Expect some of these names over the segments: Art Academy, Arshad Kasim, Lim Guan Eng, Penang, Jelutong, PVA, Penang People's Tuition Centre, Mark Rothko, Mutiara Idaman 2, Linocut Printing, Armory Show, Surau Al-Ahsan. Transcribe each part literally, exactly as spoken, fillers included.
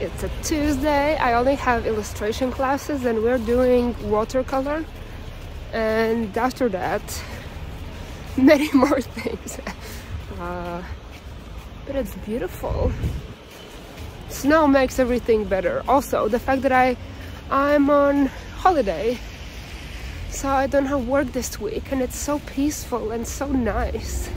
It's a Tuesday, I only have illustration classes and we're doing watercolor, and after that many more things. Uh, but it's beautiful. Snow makes everything better. Also the fact that I I'm on holiday, so I don't have work this week, and it's so peaceful and so nice.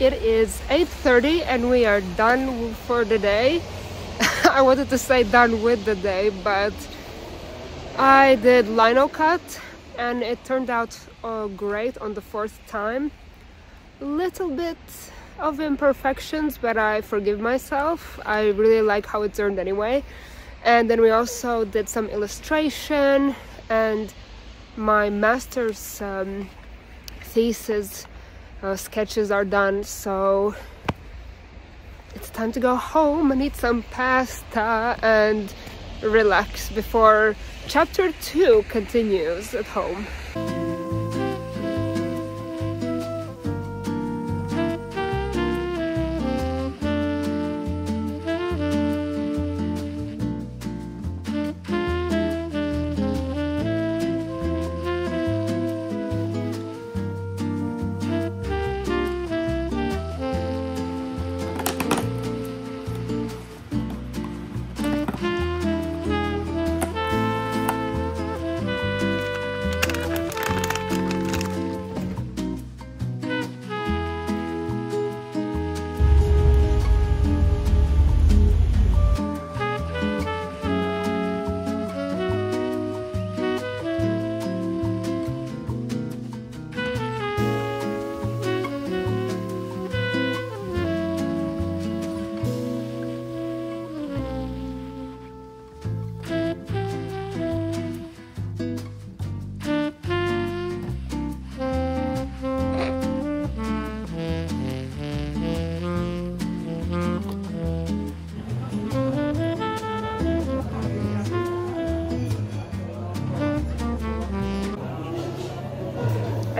It is eight thirty and we are done for the day. I wanted to say done with the day, but I did Linocut and it turned out uh, great on the fourth time. Little bit of imperfections, but I forgive myself. I really like how it turned anyway. And then we also did some illustration, and my master's um, thesis Uh, sketches are done, so it's time to go home and eat some pasta and relax before chapter two continues at home.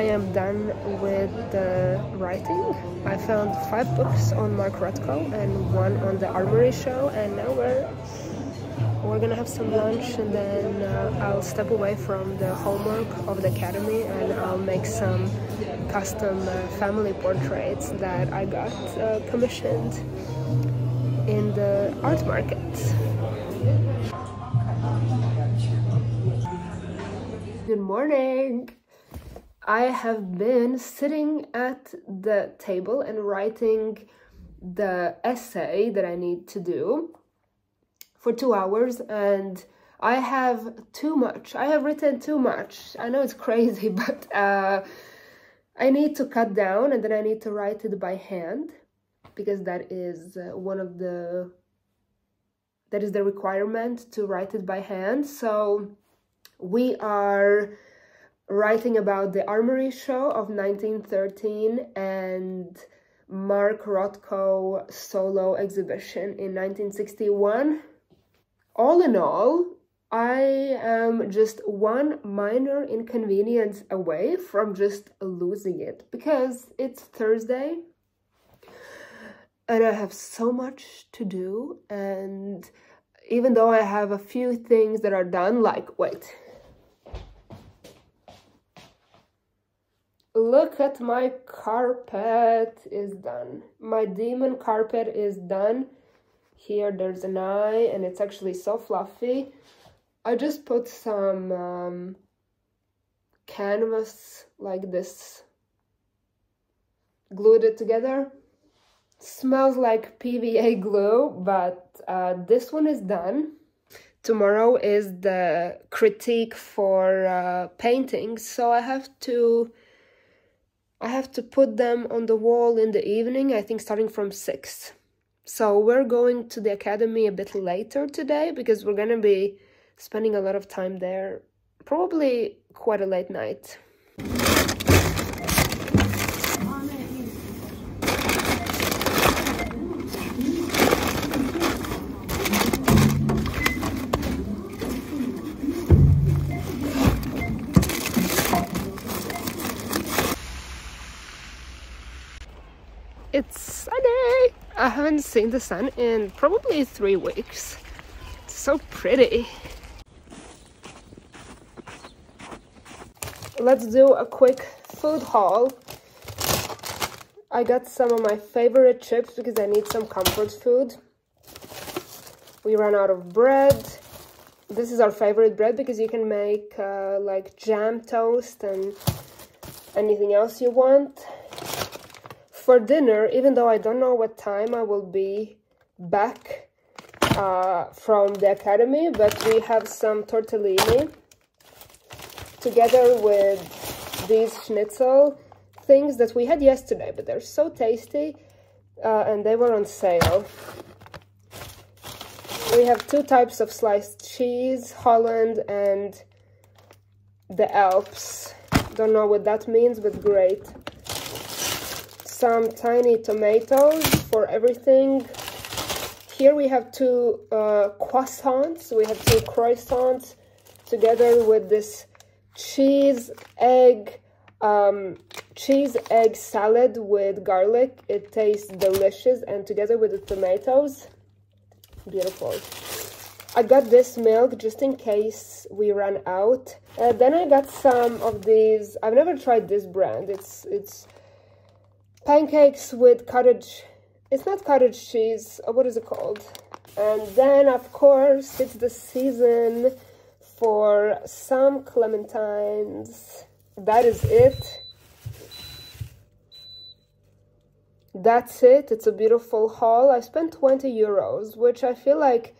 I'm done with the writing. I found five books on Mark Rothko and one on the Armory Show, and now we're we're gonna have some lunch, and then uh, I'll step away from the homework of the academy and I'll make some custom uh, family portraits that I got uh, commissioned in the art market. Good morning! I have been sitting at the table and writing the essay that I need to do for two hours, and I have too much. I have written too much. I know it's crazy, but uh, I need to cut down, and then I need to write it by hand, because that is one of the, that is the requirement to write it by hand. So we are writing about the Armory Show of nineteen thirteen and Mark Rothko solo exhibition in nineteen sixty-one. All in all, I am just one minor inconvenience away from just losing it, because it's Thursday and I have so much to do. And even though I have a few things that are done, like, wait, look at my carpet is done. My demon carpet is done. Here there's an eye, and it's actually so fluffy. I just put some um, canvas like this, glued it together. Smells like P V A glue, but uh, this one is done. Tomorrow is the critique for uh, paintings, so I have to I have to put them on the wall in the evening, I think starting from six. So we're going to the academy a bit later today, because we're gonna be spending a lot of time there, probably quite a late night. It's sunny! I haven't seen the sun in probably three weeks. It's so pretty. Let's do a quick food haul. I got some of my favorite chips because I need some comfort food. We ran out of bread. This is our favorite bread because you can make uh, like jam toast and anything else you want. For dinner, even though I don't know what time I will be back uh, from the academy, but we have some tortellini together with these schnitzel things that we had yesterday, but they're so tasty, uh, and they were on sale. We have two types of sliced cheese, Holland and the Alps. Don't know what that means, but great. Some tiny tomatoes for everything. Here we have two uh, croissants. We have two croissants together with this cheese egg um, cheese egg salad with garlic. It tastes delicious, and together with the tomatoes, beautiful. I got this milk just in case we ran out. Uh, then I got some of these. I've never tried this brand. It's it's. Pancakes with cottage, it's not cottage cheese, what is it called? And then, of course, it's the season for some clementines. That is it. That's it. It's a beautiful haul. I spent twenty euros, which I feel like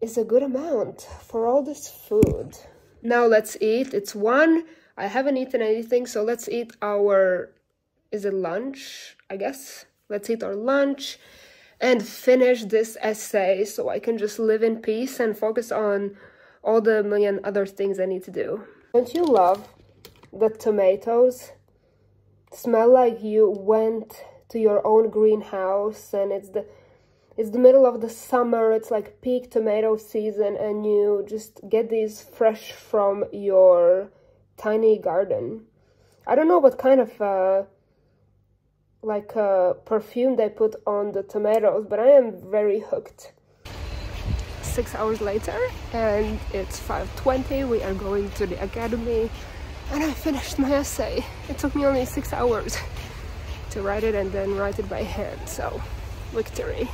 is a good amount for all this food. Now let's eat. It's one. I haven't eaten anything, so let's eat our... is it lunch? I guess let's eat our lunch and finish this essay so I can just live in peace and focus on all the million other things I need to do. Don't you love the tomatoes smell like you went to your own greenhouse, and it's the it's the middle of the summer, it's like peak tomato season, and you just get these fresh from your tiny garden. I don't know what kind of uh like a perfume they put on the tomatoes, but I am very hooked. Six hours later, and it's five twenty. We are going to the academy, and I finished my essay. It took me only six hours to write it and then write it by hand, so victory.